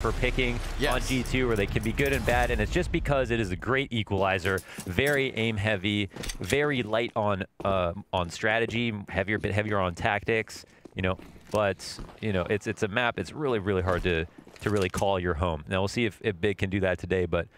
for picking on G2, where they can be good and bad, and it's just because it is a great equalizer. Very aim heavy, very light on strategy, heavier, bit heavier on tactics, you know. But you know, it's a map. It's really hard to really call your home. Now we'll see if Big can do that today, but.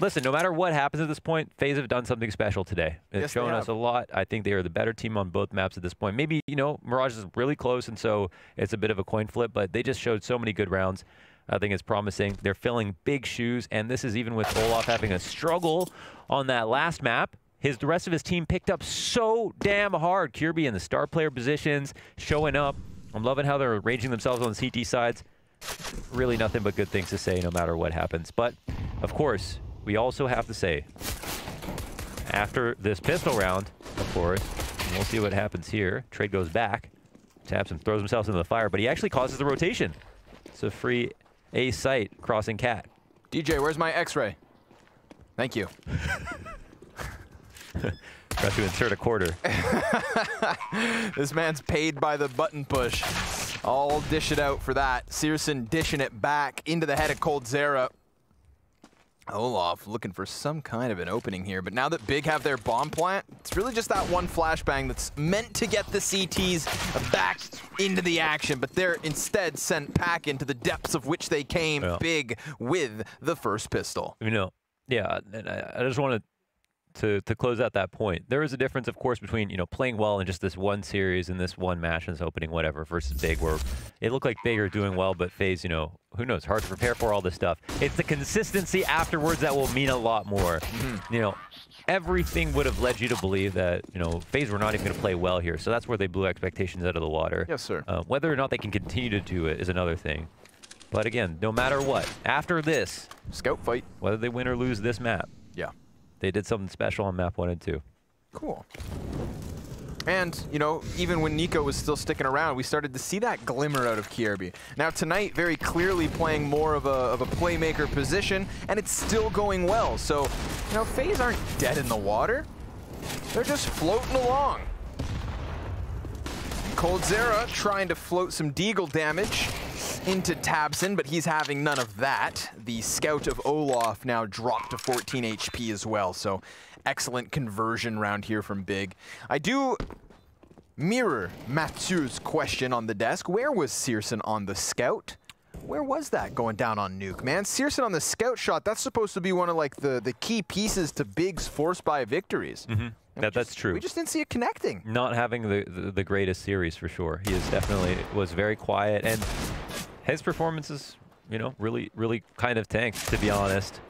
Listen, no matter what happens at this point, FaZe have done something special today. It's shown us a lot. I think they are the better team on both maps at this point. Maybe, you know, Mirage is really close, and so it's a bit of a coin flip, but they just showed so many good rounds. I think it's promising. They're filling big shoes, and this is even with Olof having a struggle on that last map. The rest of his team picked up so damn hard. Kirby in the star player positions, showing up. I'm loving how they're arranging themselves on the CT sides. Really nothing but good things to say no matter what happens. But, of course, we also have to say, after this pistol round, of course, and we'll see what happens here. Trade goes back, Tabsen and throws himself into the fire, but he actually causes the rotation. It's a free A site crossing cat. DJ, where's my X-ray? Thank you. Got to insert a quarter. This man's paid by the button push. I'll dish it out for that. syrsoN dishing it back into the head of Coldzera. Olof looking for some kind of an opening here, but now that Big have their bomb plant, it's really just that one flashbang that's meant to get the CTs back into the action, but they're instead sent back into the depths of which they came. Big with the first pistol. You know, and I just wanted to close out that point. There is a difference, of course, between, you know, playing well in just this one series and this one match and this opening, whatever, versus Big, where it looked like Big are doing well, but FaZe, you know, who knows, hard to prepare for all this stuff. It's the consistency afterwards that will mean a lot more. You know, everything would have led you to believe that, you know, FaZe were not even going to play well here, so that's where they blew expectations out of the water. Yes, sir. Whether or not they can continue to do it is another thing. But again, no matter what, after this scout fight, whether they win or lose this map, they did something special on map 1 and 2. Cool. And, you know, even when NiKo was still sticking around, we started to see that glimmer out of Kirby. Now tonight, very clearly playing more of a playmaker position, and it's still going well. So, you know, FaZe aren't dead in the water. They're just floating along. Coldzera trying to float some deagle damage into Tabsen, but he's having none of that. The scout of Olof now dropped to 14 HP as well, so excellent conversion round here from Big. I do mirror Mathieu's question on the desk. Where was syrsoN on the scout? Where was that going down on Nuke, man? syrsoN on the scout shot, that's supposed to be one of like the key pieces to Big's force buy victories. That's true. We just didn't see it connecting. Not having the greatest series for sure. He is definitely was very quiet, and his performance is, you know, really kind of tanked, to be honest.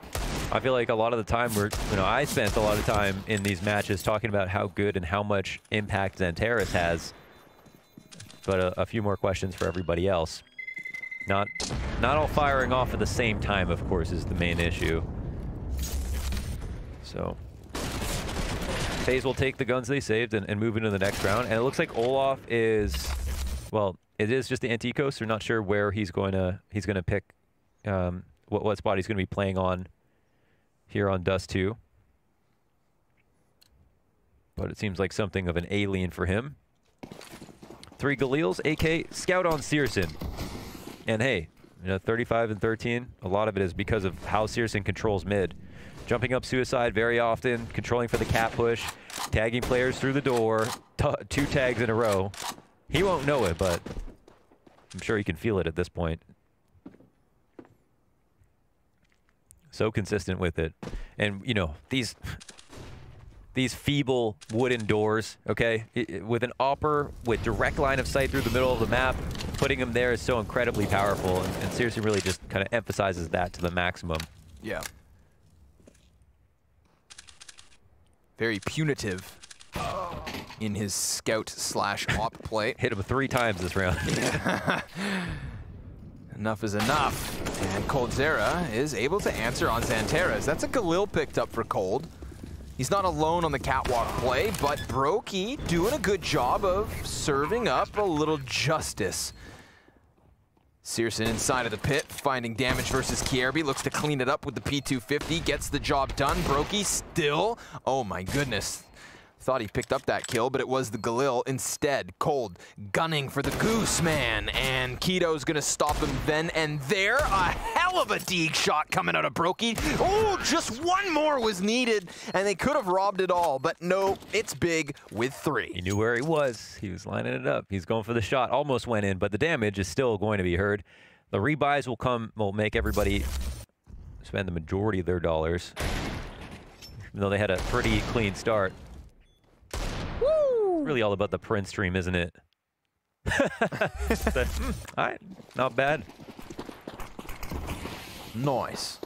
I feel like a lot of the time we're, you know, I spent a lot of time in these matches talking about how good and how much impact XANTARES has, but a few more questions for everybody else. Not all firing off at the same time, of course, is the main issue. So FaZe will take the guns they saved and move into the next round. And it looks like Olof is, well, it is just the Antico, so we're not sure where he's gonna pick, what spot he's gonna be playing on here on Dust2. But it seems like something of an alien for him. 3 Galils, AK scout on syrsoN. And hey, you know, 35 and 13, a lot of it is because of how syrsoN controls mid. Jumping up suicide very often, controlling for the cat push, tagging players through the door, 2 tags in a row. He won't know it, but I'm sure he can feel it at this point. So consistent with it. And, you know, these feeble wooden doors, okay? With an AWPer, with direct line of sight through the middle of the map, putting him there is so incredibly powerful, and syrsoN really just kind of emphasizes that to the maximum. Yeah. Very punitive in his scout slash op play. Hit him 3 times this round. Enough is enough. And Coldzera is able to answer on XANTARES. That's a Galil picked up for Cold. He's not alone on the catwalk play, but broky doing a good job of serving up a little justice. syrsoN inside of the pit, finding damage versus Kirby, looks to clean it up with the P250, gets the job done. Broky still, oh my goodness, Thought he picked up that kill, but it was the Galil instead. Cold gunning for the goose, man, and Keto's gonna stop him then and there. A hell of a deke shot coming out of broky. Oh, just one more was needed, and they could have robbed it all, but no, it's Big with 3. He knew where he was. He was lining it up. He's going for the shot. Almost went in, but the damage is still going to be heard. The rebuys will come, will make everybody spend the majority of their dollars, even though they had a pretty clean start. Woo! It's really all about the print stream, isn't it? All right, not bad. Nice.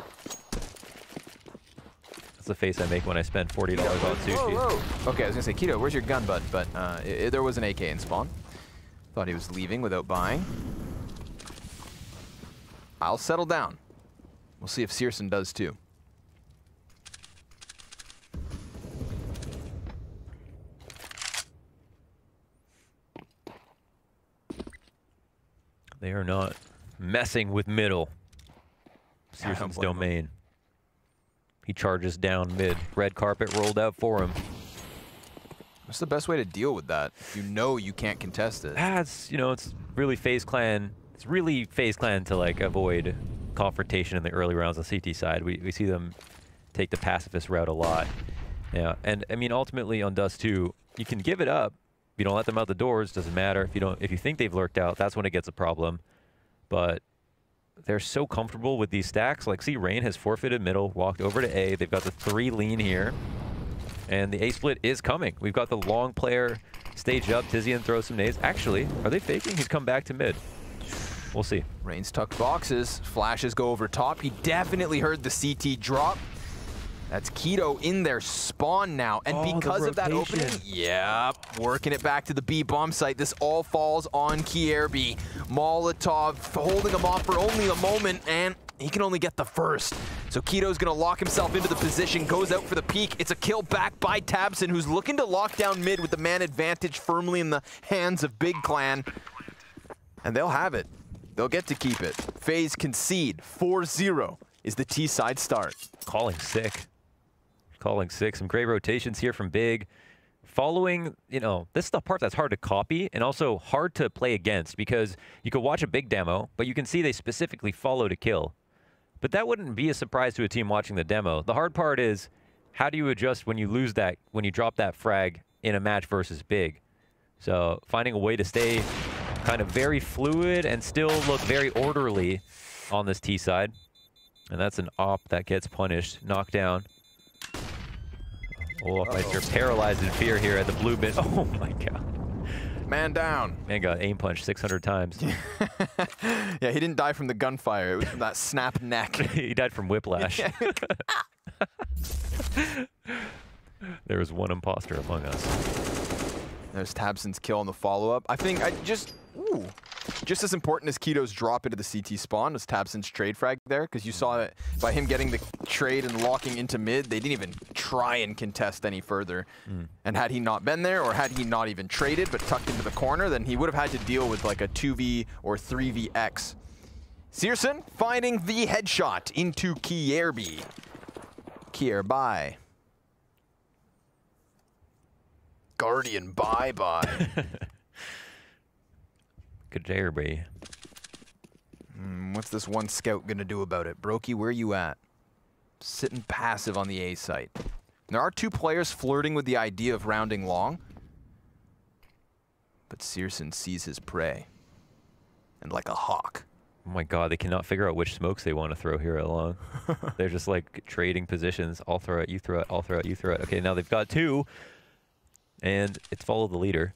That's the face I make when I spend $40 on sushi. Whoa, whoa. Okay, I was gonna say, Keto, where's your gun, bud? But there was an AK in spawn. Thought he was leaving without buying. I'll settle down. We'll see if syrsoN does too. They are not messing with middle. syrsoN's domain. He charges down mid. Red carpet rolled out for him. What's the best way to deal with that? You know you can't contest it. That's, you know, it's really FaZe Clan. It's really FaZe Clan to like avoid confrontation in the early rounds on CT side. We see them take the pacifist route a lot. Yeah, and I mean ultimately on Dust2, you can give it up. If you don't let them out the doors, doesn't matter. If you think they've lurked out, that's when it gets a problem. But they're so comfortable with these stacks. Like see, Rain has forfeited middle, walked over to A. They've got the 3 lean here. And the A split is coming. We've got the long player stage up. Tizian throws some nades. Actually, are they faking? He's come back to mid. We'll see. Rain's tucked boxes. Flashes go over top. He definitely heard the CT drop. That's Keto in their spawn now. And because of that opening, yep, working it back to the B bomb site. This all falls on Kirby. Molotov holding him off for only a moment, and he can only get the first. So Keto's going to lock himself into the position, goes out for the peek. It's a kill back by Tabsen, who's looking to lock down mid with the man advantage firmly in the hands of Big Clan. And they'll have it. They'll get to keep it. FaZe concede. 4-0 is the T side start. Calling sick. Calling sick. Some great rotations here from Big. Following, you know, this is the part that's hard to copy and also hard to play against because you could watch a Big demo, but you can see they specifically follow to kill. But that wouldn't be a surprise to a team watching the demo. The hard part is how do you adjust when you lose that, when you drop that frag in a match versus Big. So finding a way to stay kind of very fluid and still look very orderly on this T side. And that's an op that gets punished. Knocked down. Olof might be paralyzed in fear here at the blue bin. Oh my god. Man down. Man got aim punched 600 times. Yeah, he didn't die from the gunfire. It was from that snap neck. He died from whiplash. There was one imposter among us. There's Tabsen's kill on the follow-up. I think I just... Ooh. Just as important as Keto's drop into the CT spawn was Tabsen's trade frag there, because you saw it by him getting the trade and locking into mid, they didn't even try and contest any further. And had he not been there, or had he not even traded but tucked into the corner, then he would have had to deal with like a 2v or 3vx. syrsoN finding the headshot into Kirby. Kirby. Guardian bye-bye. Kirby. What's this one scout gonna do about it? Broky, where you at? Sitting passive on the A site. There are 2 players flirting with the idea of rounding long. But syrsoN sees his prey. And like a hawk. Oh my god, they cannot figure out which smokes they want to throw here at long. They're just like trading positions. I'll throw it, you throw it, I'll throw it, you throw it. Okay, now they've got 2. And it's follow the leader.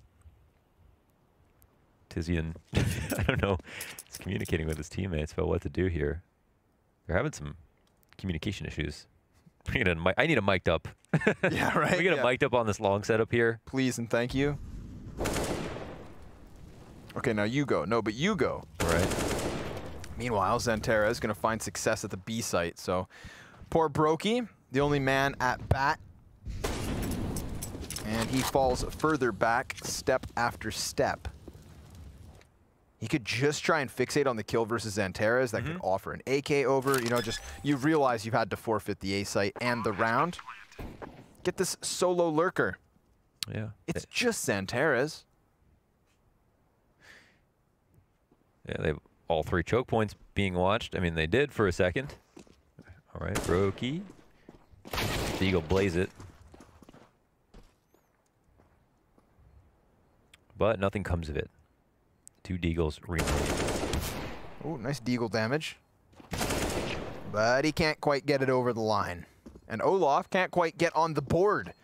Tizian, I don't know, he's communicating with his teammates about what to do here. They're having some communication issues. I need a mic'd up. Yeah, right. We get a mic'd up on this long setup here. Please and thank you. Okay, now you go. No, but you go. All right. Meanwhile, XANTARES is going to find success at the B site. So poor broky, the only man at bat. And he falls further back, step after step. He could just try and fixate on the kill versus XANTARES. That could offer an AK over. You know, just you realize you've had to forfeit the A site and the round. Get this solo lurker. Yeah. It's just XANTARES. Yeah, they have all three choke points being watched. I mean, they did for a second. All right, broky. The Eagle blaze it. But nothing comes of it. Two Deagles removed. Oh, nice Deagle damage. But he can't quite get it over the line. And Olof can't quite get on the board.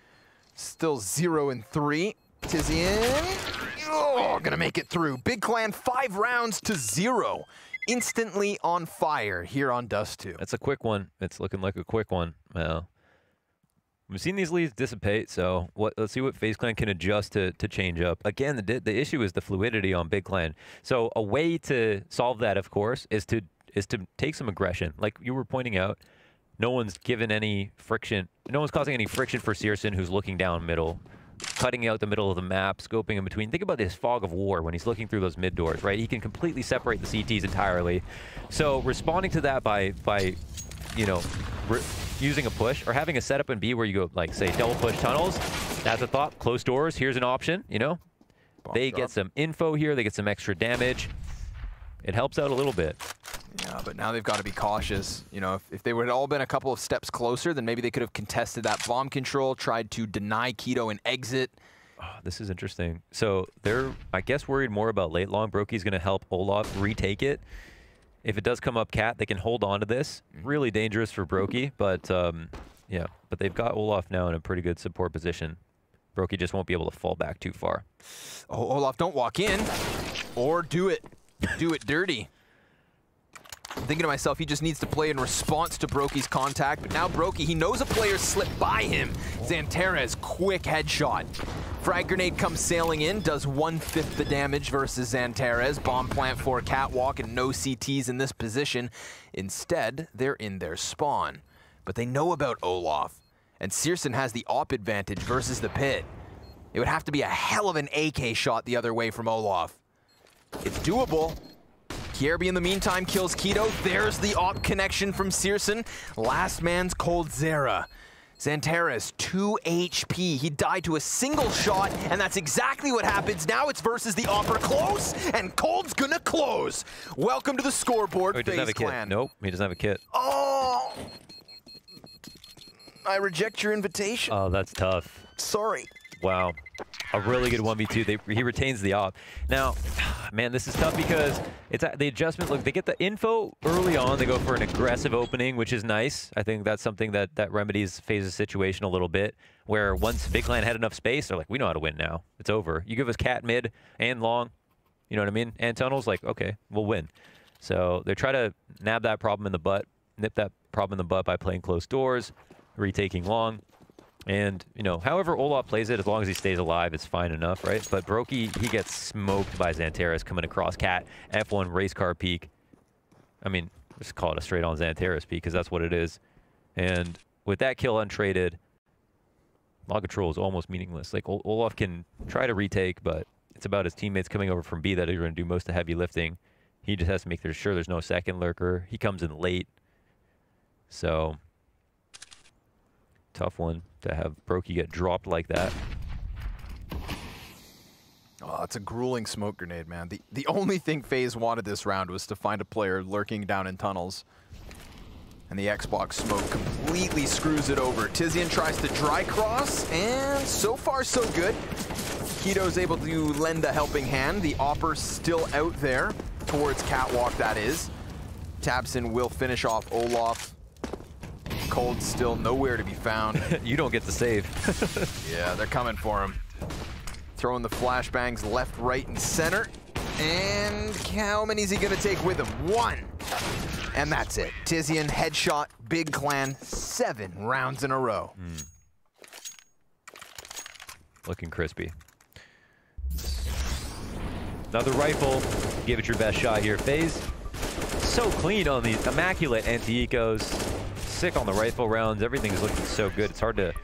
Still 0-3. Tizian. Oh, gonna make it through. Big Clan 5 rounds to 0. Instantly on fire here on Dust2. That's a quick one. It's looking like a quick one. Well, we've seen these leads dissipate, so let's see what FaZe Clan can adjust to change up. Again, the issue is the fluidity on Big Clan. So a way to solve that, of course, is to take some aggression. Like you were pointing out, no one's given any friction. No one's causing any friction for syrsoN, who's looking down middle, cutting out the middle of the map, scoping in between. Think about this fog of war when he's looking through those mid doors, right? He can completely separate the CTs entirely. So responding to that by you know, using a push or having a setup in B where you go, like, say, double push tunnels. That's a thought. Close doors. Here's an option, you know? They get some info here. They get some extra damage. It helps out a little bit. Yeah, but now they've got to be cautious. You know, if they would have all been a couple of steps closer, then maybe they could have contested that bomb control, tried to deny Keto and exit. Oh, this is interesting. So they're, I guess, worried more about late long. Broky's going to help Olof retake it. If it does come up cat, they can hold on to this. Really dangerous for broky, but yeah. But they've got Olof now in a pretty good support position. Broky just won't be able to fall back too far. Oh, Olof, don't walk in. Or do it. Do it dirty. I'm thinking to myself, he just needs to play in response to broky's contact, but now broky, he knows a player slipped by him. XANTARES, quick headshot. Frag grenade comes sailing in, does 1/5 the damage versus XANTARES. Bomb plant for a catwalk and no CTs in this position. Instead, they're in their spawn. But they know about Olof, and syrsoN has the op advantage versus the pit. It would have to be a hell of an AK shot the other way from Olof. It's doable. Kirby in the meantime kills Keto. There's the op connection from syrsoN. Last man's Coldzera. XANTARES, 2 HP. He died to a single shot, and that's exactly what happens. Now it's versus the opper close, and Cold's gonna close. Welcome to the scoreboard, FaZe Clan. He doesn't have a kit. Nope, he doesn't have a kit. Oh! I reject your invitation. Oh, that's tough. Sorry. Wow. A really good 1v2. He retains the op. Now, man, this is tough because it's the adjustment. Look, they get the info early on. They go for an aggressive opening, which is nice. I think that's something that remedies FaZe's situation a little bit, where once Big Clan had enough space, they're like, we know how to win now. It's over. You give us cat mid and long, you know what I mean? And tunnels, like, okay, we'll win. So they try to nab that problem in the butt, nip that problem in the butt by playing closed doors, retaking long. And, you know, however Olof plays it, as long as he stays alive, it's fine enough, right? But broky, he gets smoked by XANTARES coming across cat. F1 race car peak. I mean, just call it a straight on XANTARES peak because that's what it is. And with that kill untraded, log control is almost meaningless. Like, Olof can try to retake, but it's about his teammates coming over from B that are going to do most of the heavy lifting. He just has to make sure there's no second lurker. He comes in late. So, tough one to have broky get dropped like that. Oh, that's a grueling smoke grenade, man. The only thing FaZe wanted this round was to find a player lurking down in tunnels. And the Xbox smoke completely screws it over. Tizian tries to dry cross, and so far so good. Keto's able to lend a helping hand. The opper still out there towards catwalk, that is. Tabsen will finish off Olof. Cold still nowhere to be found. You don't get the save. Yeah, they're coming for him. Throwing the flashbangs left, right, and center. And how many is he going to take with him? One. And that's it. Tizian headshot, Big Clan, 7 rounds in a row. Mm. Looking crispy. Another rifle. Give it your best shot here, FaZe. So clean on these immaculate anti-ecos. Sick on the rifle rounds. Everything's looking so good. It's hard to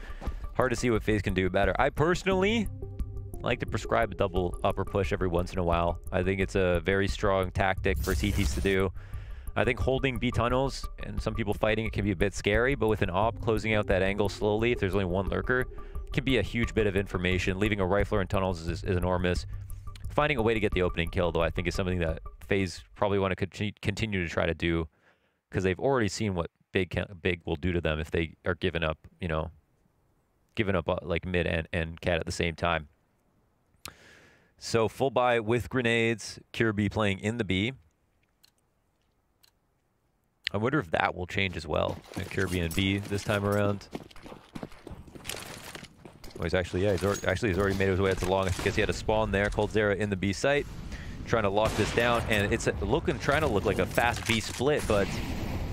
see what FaZe can do better. I personally like to prescribe a double upper push every once in a while. I think it's a very strong tactic for CTs to do. I think holding B tunnels and some people fighting, it can be a bit scary, but with an op closing out that angle slowly, if there's only one lurker, can be a huge bit of information. Leaving a rifler in tunnels is enormous. Finding a way to get the opening kill, though, I think is something that FaZe probably want to continue to try to do, because they've already seen what Big will do to them if they are giving up, you know, giving up like mid and cat at the same time. So full buy with grenades, Kirby playing in the B. I wonder if that will change as well. Kirby and B this time around. Oh, he's actually, yeah, he's already made his way out to the longest because he had a spawn there. Coldzera in the B site, trying to lock this down, and it's looking, trying to look like a fast B split, but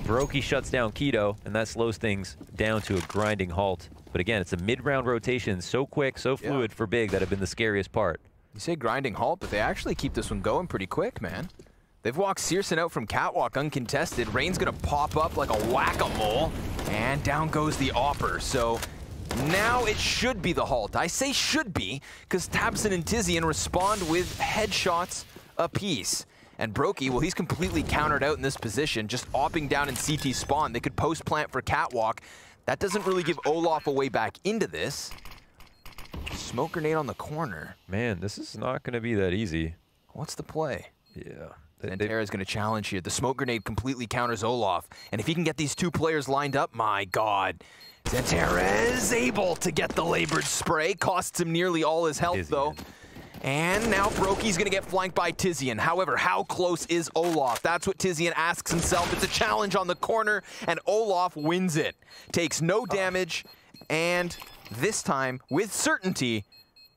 broky shuts down Keto, and that slows things down to a grinding halt. But again, it's a mid-round rotation, so quick, so fluid for Big, that have been the scariest part. You say grinding halt, but they actually keep this one going pretty quick, man. They've walked syrsoN out from catwalk uncontested. Rain's gonna pop up like a whack-a-mole, and down goes the Opper. So now it should be the halt. I say should be, because Tabsen and Tizian respond with headshots apiece. And broky, well, he's completely countered out in this position, just opping down in CT spawn. They could post-plant for catwalk. That doesn't really give Olof a way back into this. Smoke grenade on the corner. Man, this is not going to be that easy. What's the play? Yeah. XANTARES is going to challenge here. The smoke grenade completely counters Olof. And if he can get these two players lined up, my God. XANTARES able to get the labored spray. Costs him nearly all his health, though. And now broky's going to get flanked by Tizian. However, how close is Olof? That's what Tizian asks himself. It's a challenge on the corner, and Olof wins it. Takes no damage, and this time, with certainty,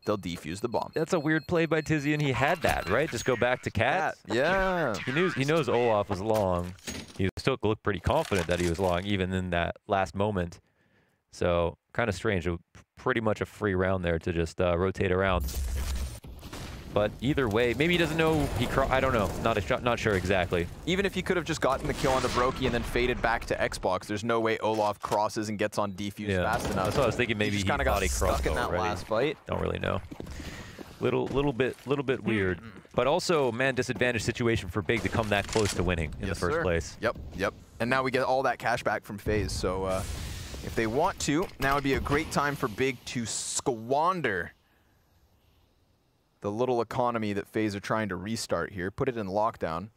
they'll defuse the bomb. That's a weird play by Tizian. He had that, right? Just go back to Cat. Yeah. He knows Olof was long. He still looked pretty confident that he was long, even in that last moment. So, kind of strange. Pretty much a free round there to just rotate around. But either way, maybe he doesn't know he I don't know. Not sure exactly. Even if he could have just gotten the kill on the broky and then faded back to Xbox, there's no way Olof crosses and gets on defuse fast enough. That's what I was thinking. Maybe he kind of got stuck in that last fight. Don't really know. Little bit weird. But also, man, disadvantaged situation for Big to come that close to winning in the first place. Yep, yep. And now we get all that cash back from FaZe. So if they want to, now would be a great time for Big to squander the little economy that FaZe are trying to restart here. Put it in lockdown.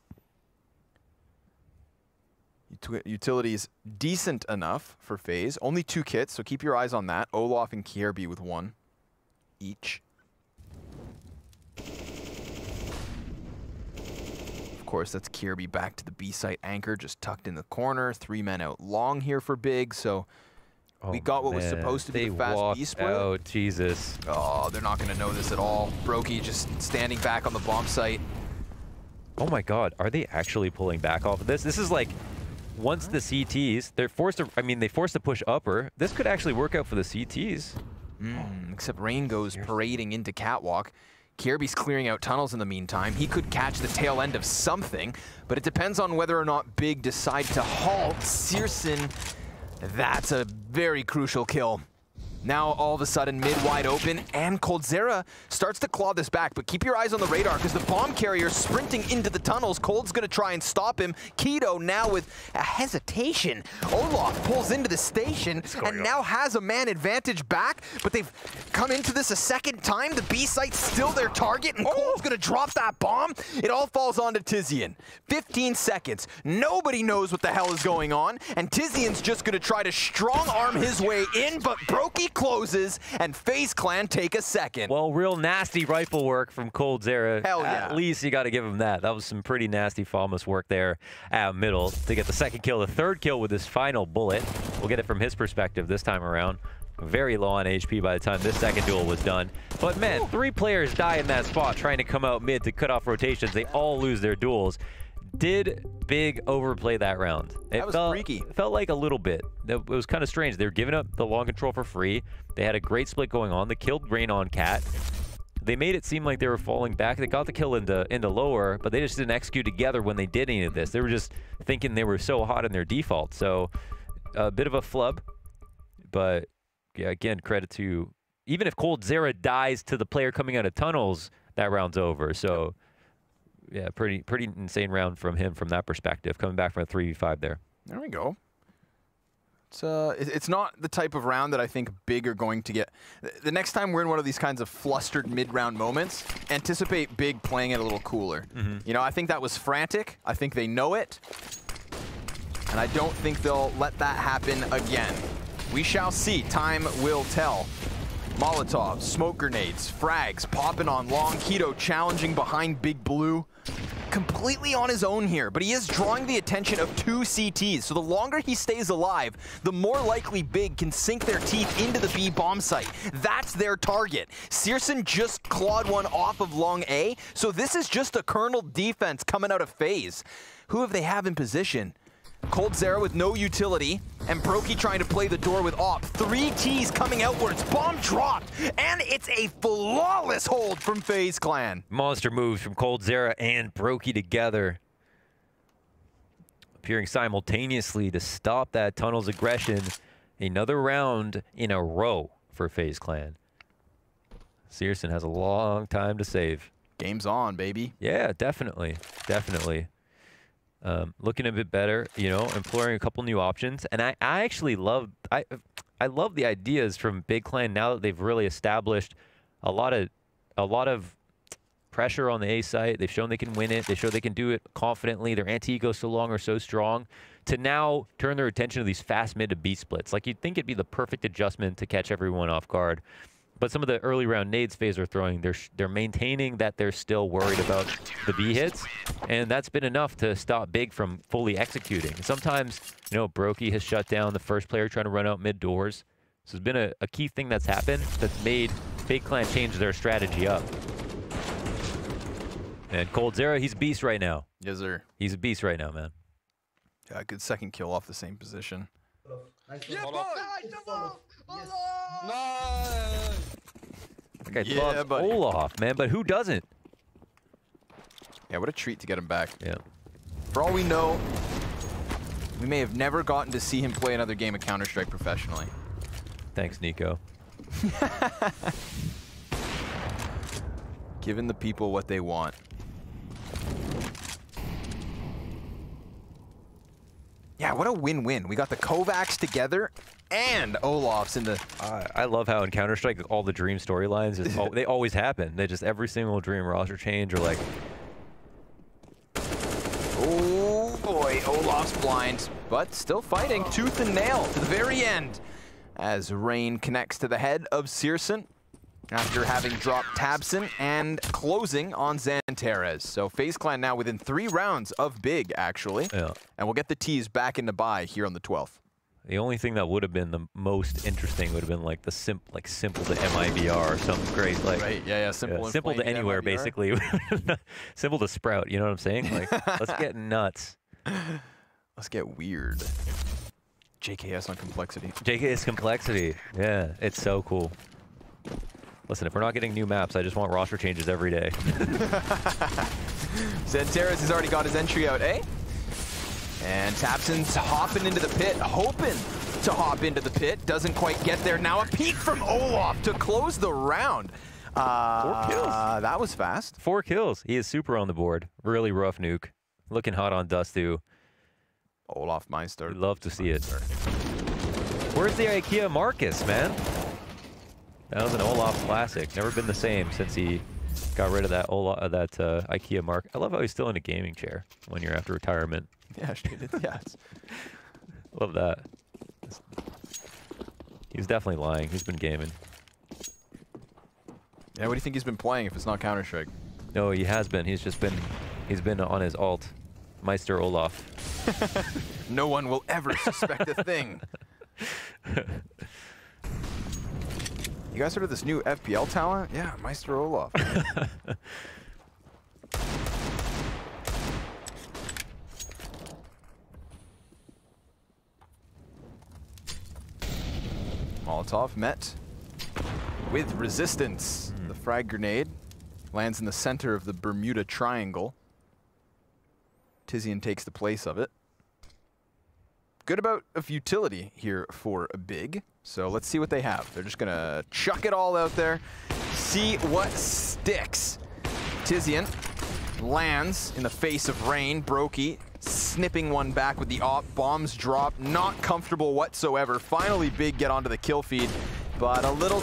Utilities decent enough for FaZe. Only 2 kits, so keep your eyes on that. Olof and Kirby with 1 each. Of course, that's Kirby back to the B site anchor, just tucked in the corner. 3 men out long here for Big, so we got what was supposed to be the fast B split. Oh, Jesus. Oh, they're not going to know this at all. broky just standing back on the bomb site. Oh my God, are they actually pulling back off of this? This is like, once the CTs, they're forced to, I mean, they forced to push upper. This could actually work out for the CTs. Except Rain goes parading into catwalk. Kirby's clearing out tunnels in the meantime. He could catch the tail end of something, but it depends on whether or not Big decide to halt syrsoN. That's a very crucial kill. Now, all of a sudden, mid wide open, and Coldzera starts to claw this back, but keep your eyes on the radar, because the bomb carrier sprinting into the tunnels. Cold's going to try and stop him. Keto now with a hesitation. Olof pulls into the station and now has a man advantage back, but they've come into this a second time. The B site's still their target, and Cold's going to drop that bomb. It all falls onto Tizian. 15 seconds. Nobody knows what the hell is going on, and Tizian's just going to try to strong arm his way in, but broky closes, and FaZe Clan take a second. Well, real nasty rifle work from Coldzera. Hell yeah. At least you got to give him that. That was some pretty nasty Falmus work there at middle to get the second kill, the third kill with his final bullet. We'll get it from his perspective this time around. Very low on HP by the time this second duel was done. But man, 3 players die in that spot trying to come out mid to cut off rotations. They all lose their duels. Did Big overplay that round? It was freaky. It felt like a little bit. It was kind of strange. They were giving up the long control for free. They had a great split going on. They killed Rain on Cat. They made it seem like they were falling back. They got the kill into lower, but they just didn't execute together when they did any of this. They were just thinking they were so hot in their default. So a bit of a flub, but yeah, again, credit to, even if Coldzera dies to the player coming out of tunnels, that round's over. So yeah, pretty insane round from him from that perspective, coming back from a 3v5 there. There we go. it's not the type of round that I think Big are going to get. The next time we're in one of these kinds of flustered mid-round moments, anticipate Big playing it a little cooler. Mm-hmm. You know, I think that was frantic. I think they know it. And I don't think they'll let that happen again. We shall see. Time will tell. Molotovs, smoke grenades, frags, popping on long. Keto challenging behind Big Blue. Completely on his own here, but he is drawing the attention of two CTs, so the longer he stays alive, the more likely Big can sink their teeth into the B bomb site. That's their target. syrsoN just clawed one off of long A, so this is just a kernel defense coming out of FaZe. Who have they have in position? Coldzera with no utility, and broky trying to play the door with op. Three T's coming outwards, bomb dropped, and it's a flawless hold from FaZe Clan. Monster moves from Coldzera and broky together, appearing simultaneously to stop that tunnel's aggression. Another round in a row for FaZe Clan. syrsoN has a long time to save. Game's on, baby. Yeah, definitely, definitely. Looking a bit better, you know, exploring a couple new options. And I actually love, I love the ideas from Big Clan now that they've really established a lot of pressure on the A site. They've shown they can win it. They show they can do it confidently. Their anti-ego so long or so strong to now turn their attention to these fast mid to B splits. Like, you'd think it'd be the perfect adjustment to catch everyone off guard. But some of the early round nades FaZe are throwing, they're maintaining that they're still worried about the B hits, and that's been enough to stop Big from fully executing. And sometimes, you know, broky has shut down the first player trying to run out mid doors. So it's been a key thing that's happened that's made Big Clan change their strategy up. And Coldzera, he's a beast right now. Yes, sir. He's a beast right now, man. Yeah, good second kill off the same position. Yeah, boy! Nice. That guy loves Olof, man, but who doesn't? Yeah, what a treat to get him back. Yeah. For all we know, we may have never gotten to see him play another game of Counter-Strike professionally. Thanks, NiKo. Giving the people what they want. Yeah, what a win-win. We got the Kovacs together and Olaf's in the... I love how in Counter-Strike, all the dream storylines, they always happen. They just, every single dream roster change or like... Oh boy, Olaf's blind, but still fighting tooth and nail to the very end as Rain connects to the head of syrsoN after having dropped Tabsen and closing on XANTARES. So FaZe Clan now within 3 rounds of Big, actually. Yeah. And we'll get the T's back into bye here on the 12th. The only thing that would have been the most interesting would have been like the symple to MIBR or something great. Like, right, yeah, symple to anywhere, MIBR. Basically. Symple to Sprout, you know what I'm saying? Like, let's get nuts. Let's get weird. JKS on Complexity. JKS Complexity, yeah, it's so cool. Listen, if we're not getting new maps, I just want roster changes every day. XANTARES has already got his entry out, eh? And Tabsen's hopping into the pit, hoping to hop into the pit. Doesn't quite get there. Now a peek from Olof to close the round. 4 kills. That was fast. 4 kills. He is super on the board. Really rough nuke. Looking hot on Dust2. Olof Meister. Love to see it. Where's the IKEA Marcus, man? That was an Olof classic. Never been the same since he got rid of that IKEA mark. I love how he's still in a gaming chair 1 year after retirement. Yeah, yes. Love that. He's definitely lying. He's been gaming. Yeah, what do you think he's been playing if it's not Counter-Strike? No, he has been. He's been on his alt. Meister Olof. No one will ever suspect a thing. You guys heard of this new FPL talent? Yeah, Meister Olof. Molotov met with resistance. The frag grenade lands in the center of the Bermuda Triangle. Tizian takes the place of it. Good about a futility here for Big. So let's see what they have. They're just going to chuck it all out there, see what sticks. Tizian lands in the face of Rain. Broky snipping one back with the AWP. Bombs drop, not comfortable whatsoever. Finally, Big get onto the kill feed, but a little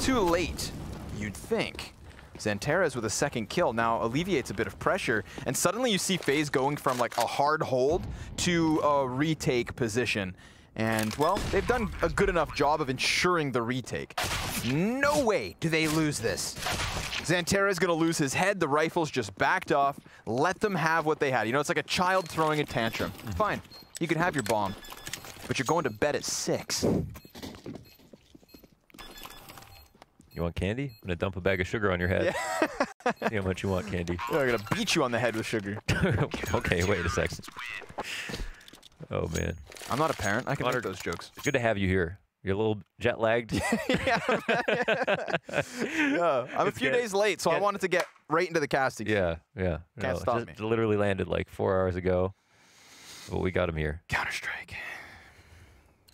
too late, you'd think. XANTARES with a second kill now alleviates a bit of pressure, and suddenly you see FaZe going from like a hard hold to a retake position. And, well, they've done a good enough job of ensuring the retake. No way do they lose this. XANTARES gonna lose his head. The rifles just backed off. Let them have what they had. You know, it's like a child throwing a tantrum. Fine, you can have your bomb, but you're going to bed at 6. You want candy? I'm gonna dump a bag of sugar on your head. Yeah. See how much you want candy. They're gonna beat you on the head with sugar. Okay, wait a second. Oh man. I'm not a parent. I can make those jokes. It's good to have you here. You're a little jet lagged. Yeah, I'm a few days late, so I wanted to get right into the casting. Yeah, yeah. Can't stop me. It literally landed like 4 hours ago, but we got him here. Counter Strike.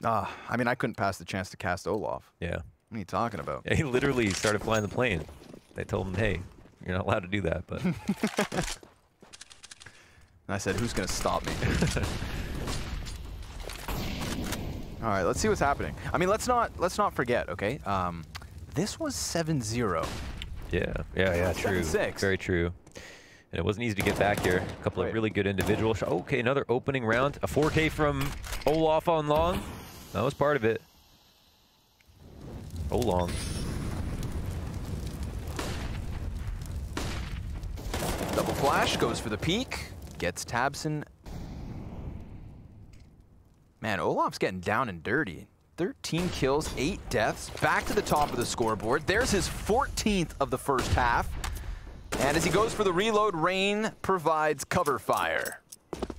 I mean, I couldn't pass the chance to cast Olof. Yeah. What are you talking about? Yeah, he literally started flying the plane. They told him, "Hey, you're not allowed to do that." But and I said, "Who's gonna stop me?" All right, let's see what's happening. I mean, let's not forget, okay? This was 7-0. Yeah, yeah, yeah, true. 7-6. Very true. And it wasn't easy to get back here. A couple of really good individual shots. Okay, another opening round. A 4K from Olof on long. That was part of it. Olof. Double flash, goes for the peak. Gets Tabsen. Man, Olaf's getting down and dirty. 13 kills, 8 deaths, back to the top of the scoreboard. There's his 14th of the first half. And as he goes for the reload, Rain provides cover fire.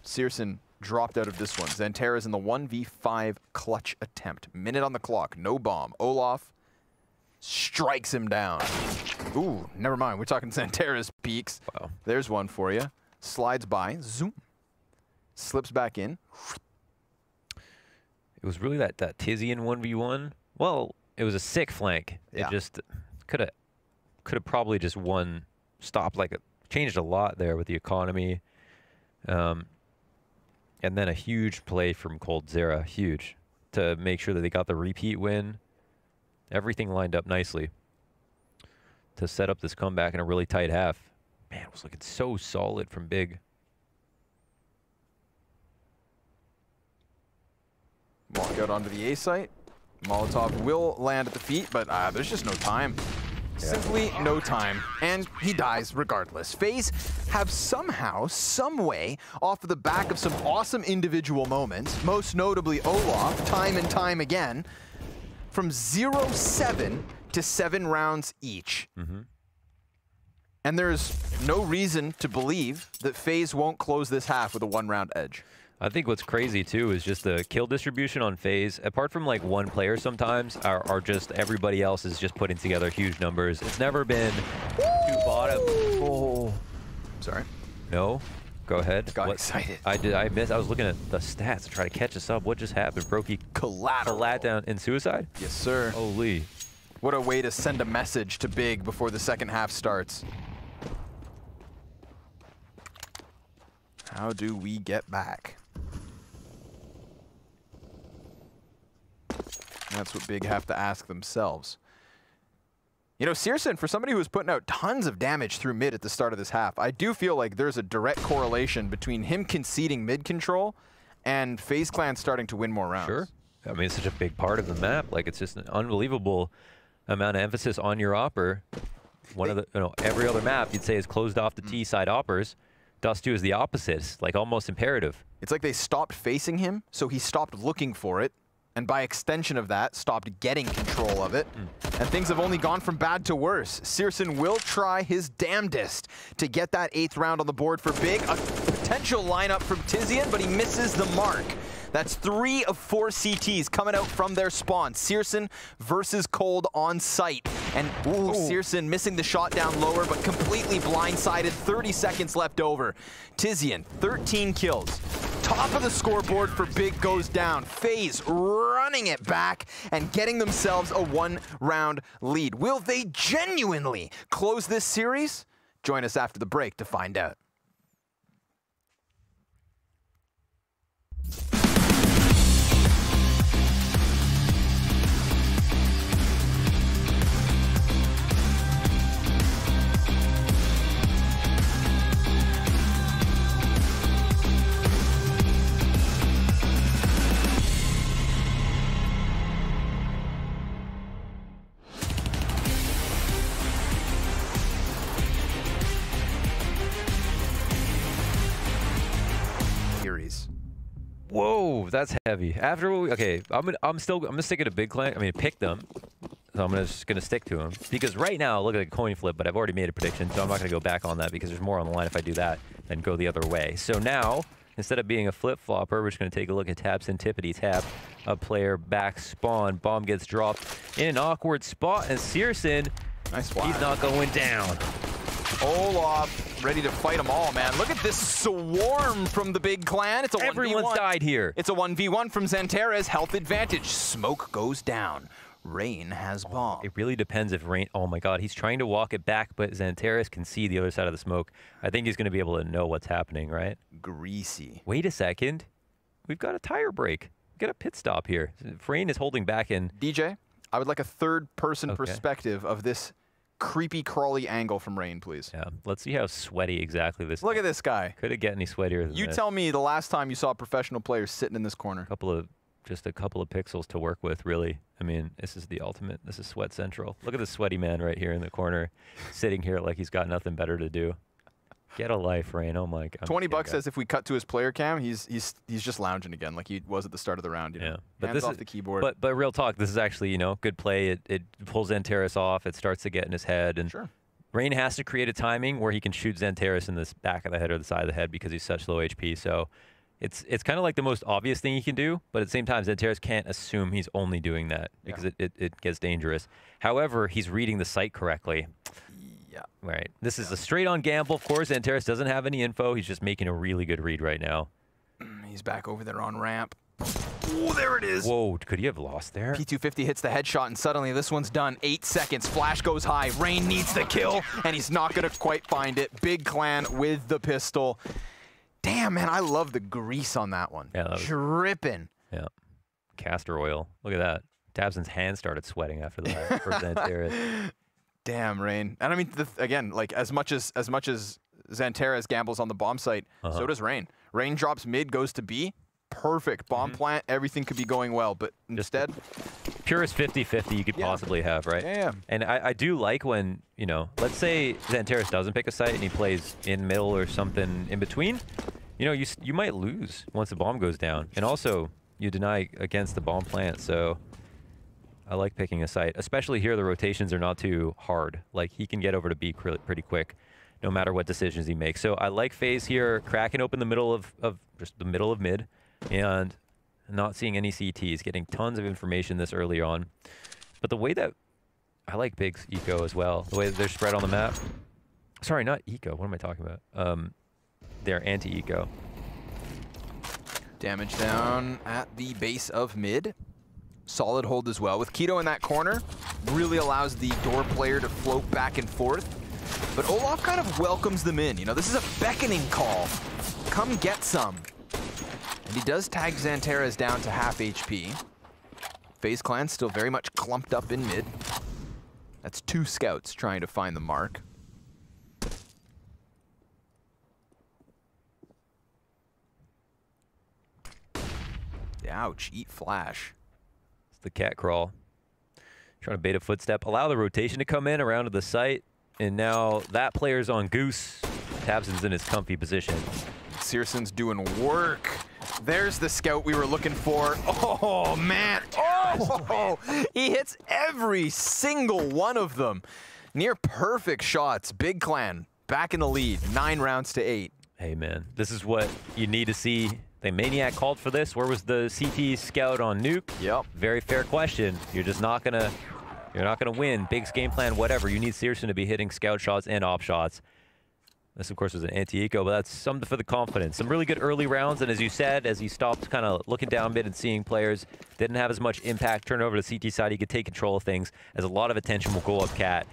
syrsoN dropped out of this one. XANTARES in the 1v5 clutch attempt. Minute on the clock, no bomb. Olof strikes him down. Ooh, never mind. We're talking XANTARES peaks. Wow. There's one for you. Slides by, zoom, slips back in. It was really that Tizian 1v1. Well, it was a sick flank. Yeah. It just could have probably just won, stopped, like changed a lot there with the economy. And then a huge play from Coldzera, huge, to make sure that they got the repeat win. Everything lined up nicely to set up this comeback in a really tight half. Man, it was looking so solid from Big. Walk out onto the A site. Molotov will land at the feet, but there's just no time. Simply no time. And he dies regardless. FaZe have somehow, some way, off of the back of some awesome individual moments, most notably Olof, time and time again, from 0-7 to 7 rounds each. Mm-hmm. And there's no reason to believe that FaZe won't close this half with a 1-round edge. I think what's crazy too is just the kill distribution on FaZe, apart from like one player sometimes, are just everybody else is just putting together huge numbers. It's never been too bottom. Oh. Sorry. No. Go ahead. Got excited. I was looking at the stats to try to catch us up. What just happened? Broky collateral down in suicide? Yes, sir. Holy. What a way to send a message to Big before the second half starts. How do we get back? That's what Big have to ask themselves. You know, syrsoN, for somebody who was putting out tons of damage through mid at the start of this half, I do feel like there's a direct correlation between him conceding mid control and FaZe Clan starting to win more rounds. Sure. I mean, it's such a big part of the map. Like, it's just an unbelievable amount of emphasis on your opper. Every other map you'd say is closed off the T side oppers. Dust2 is the opposite. It's like almost imperative. It's like they stopped facing him, so he stopped looking for it. And by extension of that, stopped getting control of it. And things have only gone from bad to worse. syrsoN will try his damnedest to get that 8th round on the board for Big. A potential lineup from Tizian, but he misses the mark. That's 3 of 4 CTs coming out from their spawn. syrsoN versus Cold on site. And ooh, syrsoN missing the shot down lower, but completely blindsided. 30 seconds left over. Tizian, 13 kills. Top of the scoreboard for Big goes down. FaZe running it back and getting themselves a 1-round lead. Will they genuinely close this series? Join us after the break to find out. Whoa, that's heavy. After what we, okay, I'm gonna stick it to Big Clan. I mean, pick them. So I'm just gonna stick to him because right now, look at a coin flip. But I've already made a prediction, so I'm not gonna go back on that because there's more on the line if I do that than go the other way. So now, instead of being a flip flopper, we're just gonna take a look at Tabsen tippity tap. A player back spawn, bomb gets dropped in an awkward spot, and syrsoN, nice one. He's not going down. Olof ready to fight them all, man. Look at this swarm from the Big Clan. It's a 1v1. Everyone's died here. It's a 1v1 from XANTARES. Health advantage. Smoke goes down. Rain has bomb. It really depends if Rain... Oh my god, he's trying to walk it back, but XANTARES can see the other side of the smoke. I think he's going to be able to know what's happening, right? Greasy. Wait a second. We've got a tire break. Get a pit stop here. Rain is holding back in... DJ, I would like a third-person perspective of this... creepy crawly angle from Rain, please. Yeah, let's see how sweaty exactly this. Look at this guy. Could it get any sweatier than this? Tell me the last time you saw a professional player sitting in this corner. Just a couple of pixels to work with, really. I mean, this is the ultimate. This is sweat central. Look at the sweaty man right here in the corner, sitting here like he's got nothing better to do. Get a life, Rain. Oh my god. $20 says if we cut to his player cam, he's just lounging again, like he was at the start of the round. You know? Yeah. But hands off the keyboard. But real talk, this is actually good play. It pulls XANTARES off. It starts to get in his head, and sure. Rain has to create a timing where he can shoot XANTARES in the back of the head or the side of the head because he's such low HP. So, it's kind of like the most obvious thing he can do, but at the same time, XANTARES can't assume he's only doing that because it gets dangerous. However, he's reading the site correctly. Yeah. Right. This is a straight-on gamble. Of course, XANTARES doesn't have any info. He's just making a really good read right now. He's back over there on ramp. Oh, there it is. Whoa, could he have lost there? P250 hits the headshot, and suddenly this one's done. 8 seconds. Flash goes high. Rain needs the kill, and he's not going to quite find it. Big Clan with the pistol. Damn, man, I love the grease on that one. Yeah, that was... dripping. Yeah. Castor oil. Look at that. Tabsen's hand started sweating after that for XANTARES. Damn, Rain. And I mean, again, like as much as XANTARES gambles on the bomb site, so does Rain. Rain drops mid, goes to B. Perfect. Bomb plant, everything could be going well, but instead... Purest 50-50 you could possibly have, right? Yeah. And I do like when, let's say XANTARES doesn't pick a site and he plays in middle or something in between. You might lose once the bomb goes down. And also, you deny against the bomb plant, so... I like picking a site, especially here the rotations are not too hard. Like, he can get over to B pretty quick, no matter what decisions he makes. So I like FaZe here, cracking open the middle of mid, and not seeing any CTs, getting tons of information this early on. But the way that, I like Big's eco as well, the way that they're spread on the map. Sorry, not eco, what am I talking about? They're anti-eco. Damage down at the base of mid. Solid hold as well. With Keto in that corner, really allows the door player to float back and forth. But Olof kind of welcomes them in. This is a beckoning call. Come get some. And he does tag XANTARES down to half HP. FaZe Clan still very much clumped up in mid. That's 2 scouts trying to find the mark. Ouch, eat flash. The cat crawl. Trying to bait a footstep, allow the rotation to come in around to the site, and now that player's on goose. Tabsen's in his comfy position. syrsoN's doing work. There's the scout we were looking for. Oh, man. Oh, he hits every single one of them. Near perfect shots. Big Clan back in the lead, 9 rounds to 8. Hey, man, this is what you need to see. The Maniac called for this. Where was the CT scout on Nuke? Yep. Very fair question. You're just not gonna, win. Big's game plan, whatever. You need syrsoN to be hitting scout shots and op shots. This, of course, was an anti-eco, but that's something for the confidence. Some really good early rounds, and as you said, as he stopped kind of looking down mid and seeing players, didn't have as much impact. Turn over to the CT side, he could take control of things, as a lot of attention will go up cat.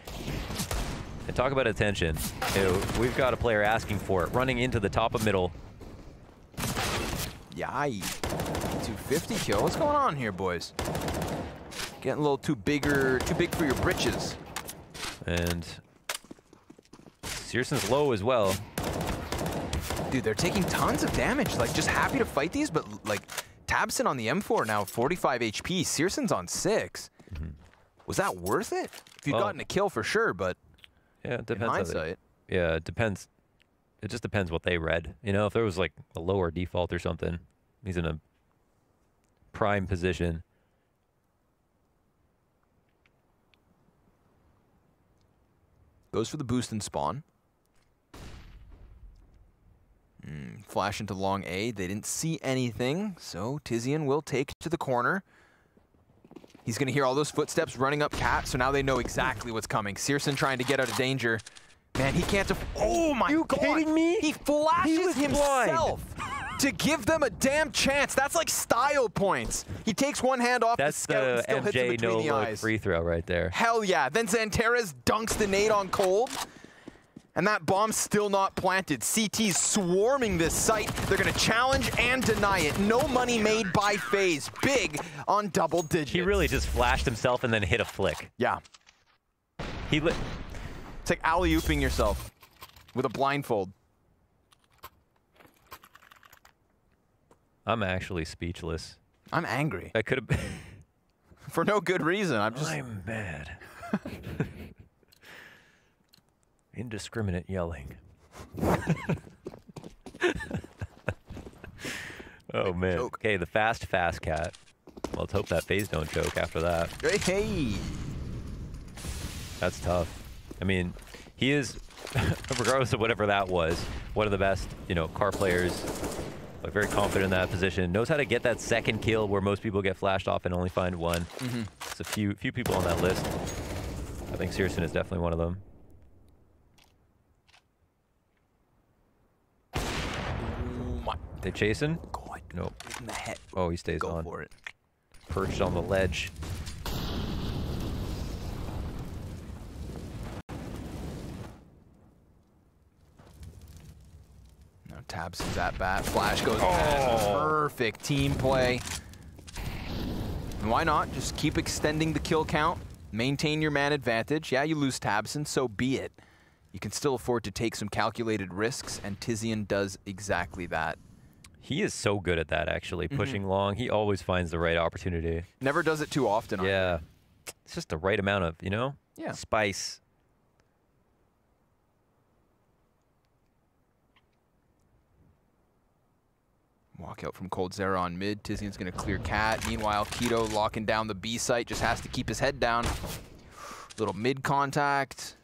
And talk about attention. We've got a player asking for it, running into the top of middle. Yay. 250 kill. What's going on here, boys? Getting a little too big for your britches. And syrsoN's low as well. Dude, they're taking tons of damage. Like, just happy to fight these, but like Tabsen on the M4 now, 45 HP. syrsoN's on 6. Was that worth it? If you'd gotten a kill for sure, but yeah, it depends in hindsight. Yeah, it depends. It just depends what they read. If there was like a lower default or something, he's in a prime position. Goes for the boost and spawn. Flash into long A. They didn't see anything, so Tizian will take to the corner. He's going to hear all those footsteps running up Cat, so now they know exactly what's coming. syrsoN trying to get out of danger. Man, he can't... Oh my God! You kidding me? He flashes himself to give them a damn chance. That's like style points. He takes one hand off the scout and still hits him between the eyes. That's the MJ no-look free throw right there. Hell yeah. Then XANTARES dunks the nade on Cold. And that bomb's still not planted. CT's swarming this site. They're going to challenge and deny it. No money made by FaZe. Big on double digits. He really just flashed himself and then hit a flick. Yeah. He lit. It's like alley-ooping yourself with a blindfold. I'm actually speechless. I'm angry. I could have been. For no good reason. I'm mad. Indiscriminate yelling. Oh, man. Choke. Okay, the fast Cat. Well, let's hope that FaZe don't choke after that. Hey! That's tough. I mean, he is, regardless of whatever that was, one of the best, you know, car players. Like, very confident in that position. Knows how to get that second kill where most people get flashed off and only find one. It's a few people on that list. I think syrsoN is definitely one of them. They chasing? God, nope. In the head. Oh, he stays on. Go for it. Perched on the ledge. No, Tabsen's at bat. Flash goes past. Perfect team play. And why not? Just keep extending the kill count. Maintain your man advantage. Yeah, you lose Tabsen, so be it. You can still afford to take some calculated risks, and Tizian does exactly that. He is so good at that, actually, pushing long. He always finds the right opportunity. Never does it too often. Yeah. It's just the right amount of, you know, spice. Walk out from Coldzera on mid. Tizian's going to clear Cat. Meanwhile, Keto locking down the B site. Just has to keep his head down. Little mid contact.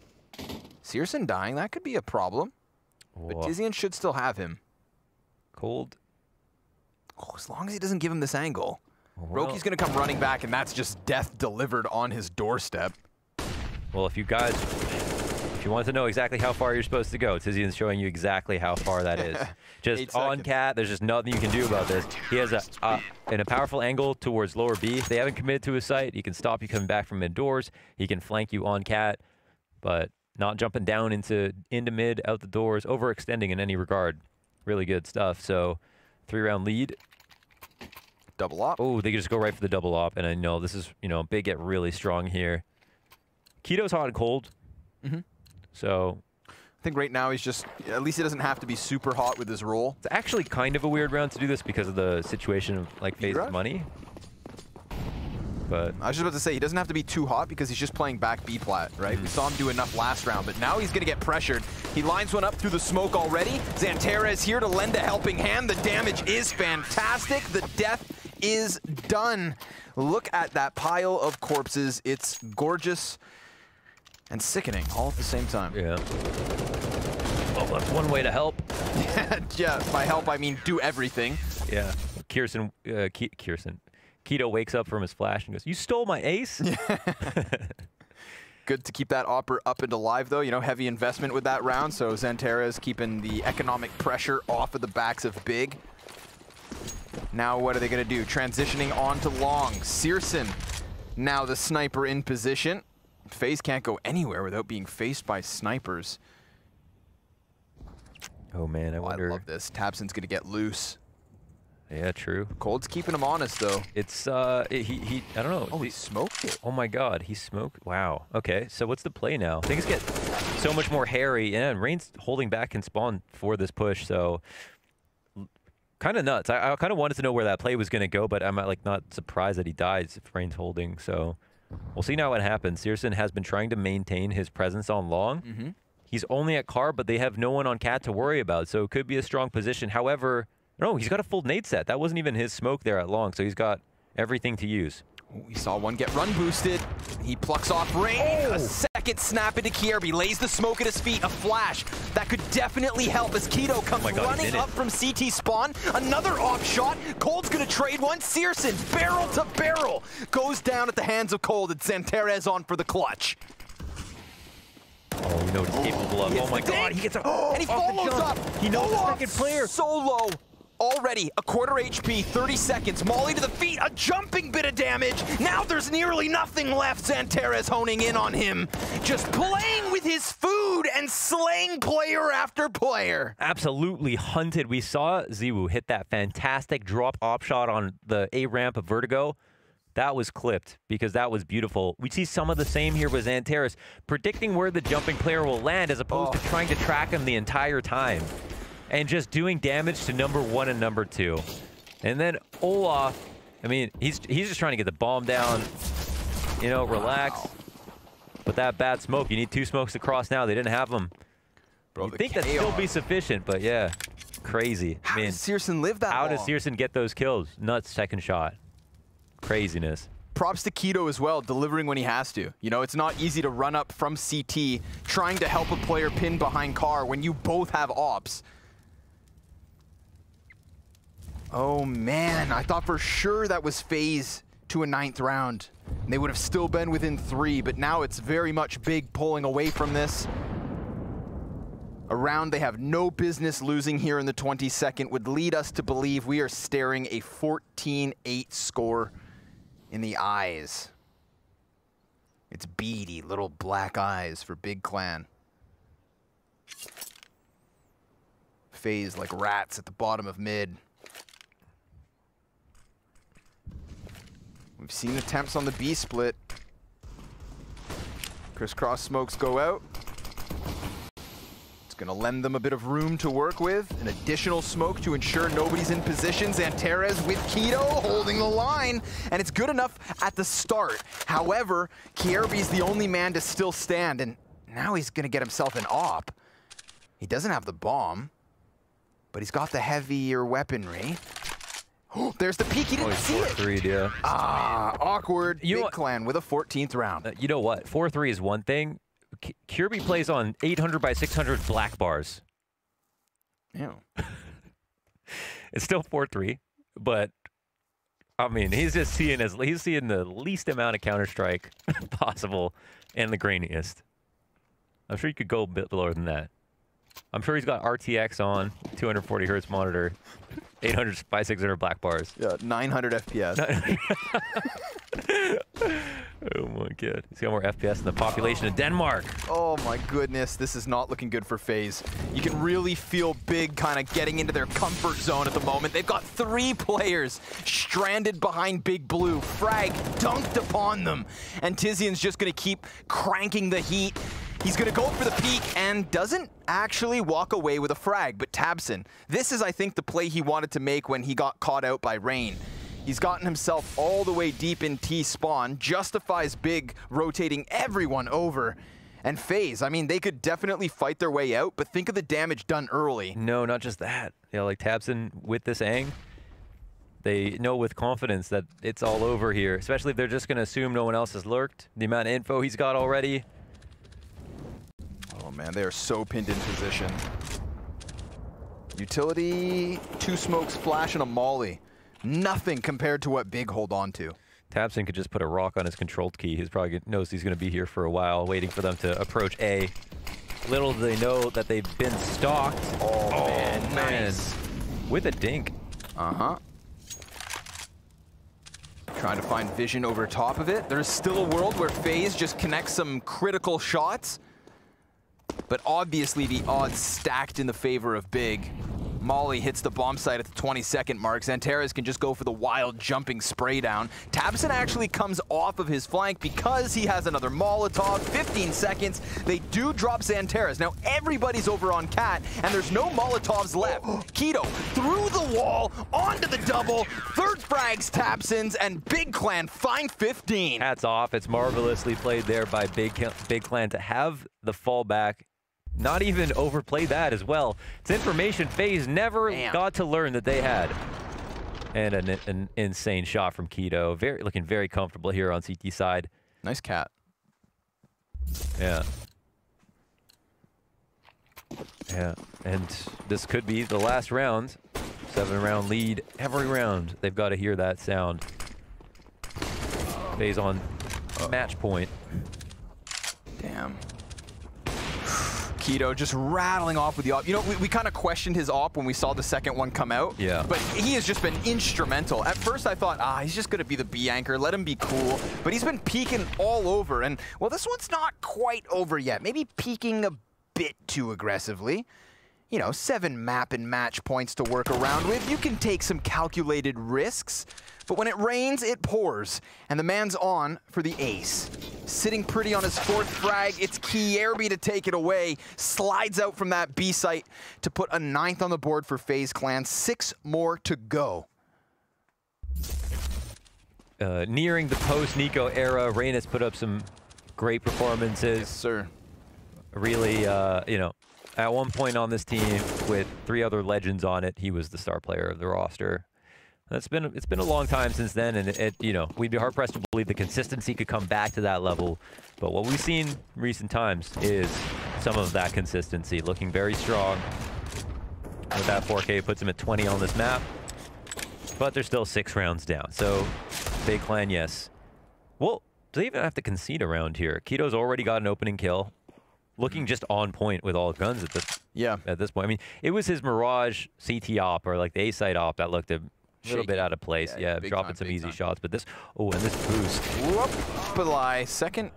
syrsoN dying. That could be a problem. But Tizian should still have him. Cold. Oh, as long as he doesn't give him this angle. Well, Broky's going to come running back, and that's just death delivered on his doorstep. Well, if you guys, if you want to know exactly how far you're supposed to go, Tizian's showing you exactly how far that is. Just on Cat, there's just nothing you can do about this. He has a powerful angle towards lower B. They haven't committed to his site. He can stop you coming back from indoors. He can flank you on Cat, but not jumping down into mid, out the doors, overextending in any regard. Really good stuff. So, 3-round lead. Double op. Oh, they can just go right for the double op. And I know this is, you know, Big get really strong here. Keto's hot and cold. So, I think right now he's just, at least he doesn't have to be super hot with his roll. It's actually kind of a weird round to do this because of the situation of, like, FaZe's money. But I was just about to say, he doesn't have to be too hot because he's just playing back B-plat, right? We saw him do enough last round, but now he's going to get pressured. He lines one up through the smoke already. XANTARES here to lend a helping hand. The damage is fantastic. The death is done. Look at that pile of corpses. It's gorgeous and sickening all at the same time. Yeah. Well, that's one way to help. Yeah, by help, I mean do everything. Yeah. Keto wakes up from his flash and goes, "You stole my ace?" Good to keep that Opper up and alive, though. You know, heavy investment with that round, so XANTARES keeping the economic pressure off of the backs of Big. Now what are they going to do? Transitioning on to long. syrsoN, now the sniper in position. FaZe can't go anywhere without being faced by snipers. Oh, man, I wonder. I love this. Tabsen's going to get loose. Yeah, true. Cold's keeping him honest, though. It's, I don't know. Oh, he smoked it. Oh my God, he smoked. Wow. Okay, so what's the play now? Things get so much more hairy, and Rain's holding back and spawn for this push, so kind of nuts. I kind of wanted to know where that play was going to go, but I'm, like, not surprised that he dies if Rain's holding, so we'll see now what happens. syrsoN has been trying to maintain his presence on long. He's only at car, but they have no one on Cat to worry about, so it could be a strong position. However, no, he's got a full nade set. That wasn't even his smoke there at long, so he's got everything to use. We saw one get run boosted. He plucks off Rain. Oh. A second snap into Kirby. Lays the smoke at his feet. A flash that could definitely help as Keto comes running up from CT spawn. Another off shot. Cold's going to trade one. syrsoN barrel to barrel goes down at the hands of Cold. It's XANTARES on for the clutch. Oh, we know what he's capable of. Oh my god, he gets up. And he follows up. He knows the second player. Solo. Already a quarter HP, 30 seconds. Molly to the feet, a jumping bit of damage. Now there's nearly nothing left. XANTARES honing in on him. Just playing with his food and slaying player after player. Absolutely hunted. We saw ZywOo hit that fantastic drop op shot on the A ramp of Vertigo. That was clipped because that was beautiful. We see some of the same here with XANTARES, predicting where the jumping player will land as opposed to trying to track him the entire time. And just doing damage to number one and number two. And then Olof, I mean, he's just trying to get the bomb down, you know, relax. But that bad smoke, you need two smokes to cross now. They didn't have them. Bro, you'd think that'd still be sufficient, but yeah, crazy. How does syrsoN live that long? How does syrsoN get those kills? Nuts, second shot. Craziness. Props to Keto as well, delivering when he has to. You know, it's not easy to run up from CT, trying to help a player pin behind car when you both have ops. Oh man, I thought for sure that was FaZe to a 9th round. And they would have still been within 3, but now it's very much Big pulling away from this. A round they have no business losing here in the 22nd would lead us to believe we are staring a 14-8 score in the eyes. It's beady little black eyes for Big Clan. FaZe like rats at the bottom of mid. We've seen attempts on the B split. Crisscross smokes go out. It's going to lend them a bit of room to work with. An additional smoke to ensure nobody's in position. XANTARES with Keto holding the line. And it's good enough at the start. However, Kirby's the only man to still stand. And now he's going to get himself an op. He doesn't have the bomb, but he's got the heavier weaponry. There's the peek. He didn't see it. 4-3, yeah. Ah, awkward. Big Clan with a 14th round. You know what? 4-3 is one thing. Kirby plays on 800 by 600 black bars. Yeah. It's still 4-3, but I mean, he's just seeing he's seeing the least amount of Counter-Strike possible and the grainiest. I'm sure you could go a bit lower than that. I'm sure he's got RTX on, 240 hertz monitor, 800 by 600 black bars. Yeah, 900 FPS. Oh my god. He's got more FPS than the population of Denmark. Oh my goodness, this is not looking good for FaZe. You can really feel Big kind of getting into their comfort zone at the moment. They've got 3 players stranded behind Big Blue. Frag dunked upon them. And Tizian's just going to keep cranking the heat. He's going to go for the peek and doesn't actually walk away with a frag, but Tabsen. This is, I think, the play he wanted to make when he got caught out by Rain. He's gotten himself all the way deep in T-spawn, justifies Big rotating everyone over. And FaZe, I mean, they could definitely fight their way out, but think of the damage done early. No, not just that. You know, like Tabsen with this Aang, they know with confidence that it's all over here, especially if they're just going to assume no one else has lurked. The amount of info he's got already. Man, they are so pinned in position. Utility, 2 smokes, flash, and a molly. Nothing compared to what Big hold on to. Tabsen could just put a rock on his controlled key. He's probably knows he's going to be here for a while, waiting for them to approach A. Little do they know that they've been stalked. Oh man, nice. With a dink. Uh-huh. Trying to find vision over top of it. There's still a world where FaZe just connects some critical shots. But obviously the odds stacked in the favor of Big. Molly hits the bomb site at the 22nd mark. XANTARES can just go for the wild jumping spray down. Tabsen actually comes off of his flank because he has another Molotov. 15 seconds. They do drop XANTARES. Now everybody's over on Cat, and there's no Molotovs left. Keto through the wall, onto the double. Third frags Tabsen's, and Big Clan find 15. Hats off. It's marvelously played there by Big Clan to have the fallback. Not even overplay that as well. It's information FaZe never got to learn that they had. And an insane shot from Keto. Looking very comfortable here on CT side. Nice cat. Yeah. Yeah, and this could be the last round. 7-round lead every round. They've got to hear that sound. FaZe on match point. Damn. Keto just rattling off with the AWP. You know, we kind of questioned his AWP when we saw the second one come out. Yeah. But he has just been instrumental. At first I thought, he's just going to be the B anchor. Let him be cool. But he's been peeking all over. And, well, this one's not quite over yet. Maybe peeking a bit too aggressively. You know, 7 map and match points to work around with. You can take some calculated risks. But when it rains, it pours. And the man's on for the ace. Sitting pretty on his 4th frag, it's Kirby to take it away. Slides out from that B site to put a 9th on the board for FaZe Clan. 6 more to go. Nearing the post-NiKo era, Rain has put up some great performances. Yes, sir. Really, you know, at one point on this team with 3 other legends on it, he was the star player of the roster. It's been a long time since then, and you know, we'd be hard pressed to believe the consistency could come back to that level. But what we've seen in recent times is some of that consistency, looking very strong. With that 4K, puts him at 20 on this map, but they're still 6 rounds down. So, FaZe Clan, yes. Well, do they even have to concede a round here? Keto's already got an opening kill, looking just on point with all guns at this. Yeah. At this point, I mean, it was his Mirage CT op or like the A site op that looked a little bit out of place, yeah, dropping some easy shots, but this, and this boost. Whoop-a-lie, second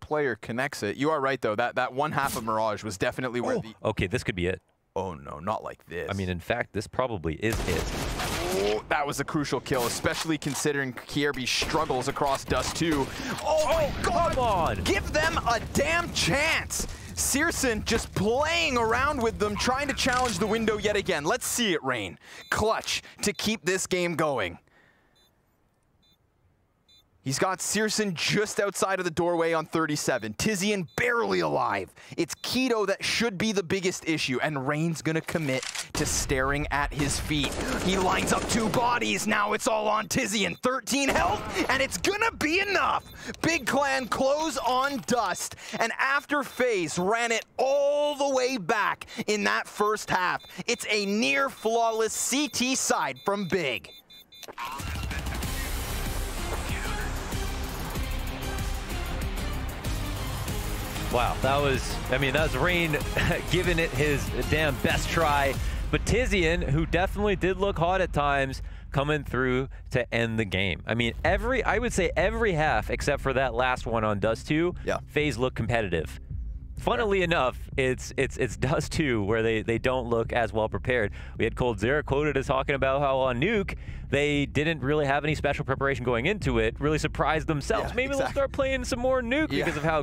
player connects it. You are right, though, that one half of Mirage was definitely where the... Okay, this could be it. Oh, no, not like this. I mean, in fact, this probably is it. Oh, that was a crucial kill, especially considering Kirby struggles across Dust2. Oh, my God! Come on! Give them a damn chance! syrsoN just playing around with them, trying to challenge the window yet again. Let's see it, Rain. Clutch to keep this game going. He's got syrsoN just outside of the doorway on 37. Tizian barely alive. It's Keto that should be the biggest issue, and Rain's gonna commit to staring at his feet. He lines up 2 bodies, now it's all on Tizian. 13 health, and it's gonna be enough. Big Clan close on Dust, and after FaZe ran it all the way back in that first half, it's a near flawless CT side from Big. Wow, that was, I mean, that's Rain giving it his damn best try. But Tizian, who definitely did look hot at times, coming through to end the game. I mean, I would say every half, except for that last one on Dust2, yeah. FaZe looked competitive. Funnily enough, it's Dust2 where they don't look as well prepared. We had Coldzera quoted as talking about how on Nuke, they didn't really have any special preparation going into it, really surprised themselves. Maybe they'll start playing some more Nuke because of how